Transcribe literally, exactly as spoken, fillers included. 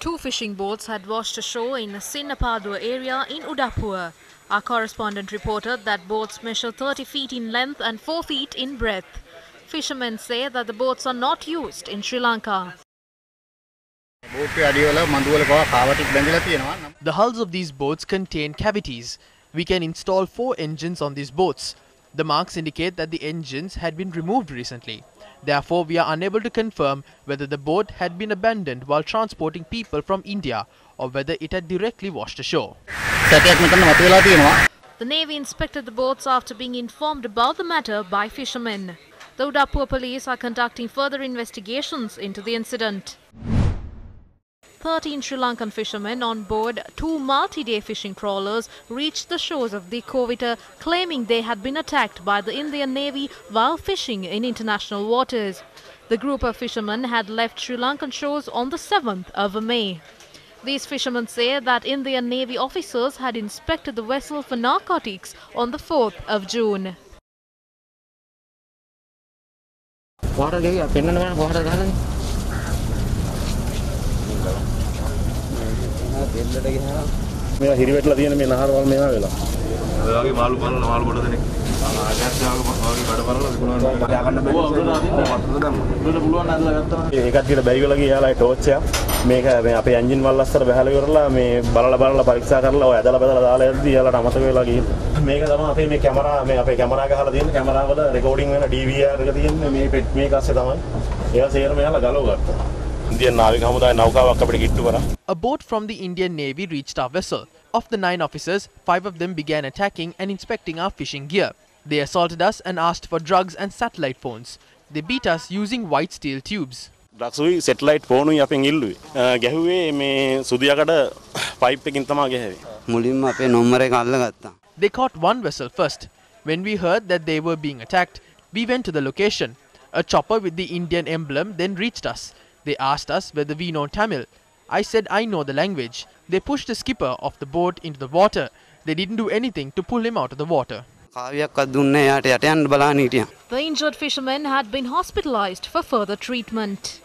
Two fishing boats had washed ashore in the Sinapaduwa area in Udaipur. Our correspondent reported that boats measure thirty feet in length and four feet in breadth. Fishermen say that the boats are not used in Sri Lanka. The hulls of these boats contain cavities. We can install four engines on these boats. The marks indicate that the engines had been removed recently. Therefore, we are unable to confirm whether the boat had been abandoned while transporting people from India or whether it had directly washed ashore. The Navy inspected the boats after being informed about the matter by fishermen. The Udaipur police are conducting further investigations into the incident. thirteen Sri Lankan fishermen on board two multi-day fishing trawlers reached the shores of the Corveta, claiming they had been attacked by the Indian Navy while fishing in international waters. The group of fishermen had left Sri Lankan shores on the seventh of May. These fishermen say that Indian Navy officers had inspected the vessel for narcotics on the fourth of June. A boat from the Indian Navy reached our vessel. Of the nine officers, five of them began attacking and inspecting our fishing gear. They assaulted us and asked for drugs and satellite phones. They beat us using white steel tubes. Satellite phone They caught one vessel first. When we heard that they were being attacked, we went to the location. A chopper with the Indian emblem then reached us. They asked us whether we know Tamil. I said I know the language. They pushed the skipper of the boat into the water. They didn't do anything to pull him out of the water. The injured fishermen had been hospitalized for further treatment.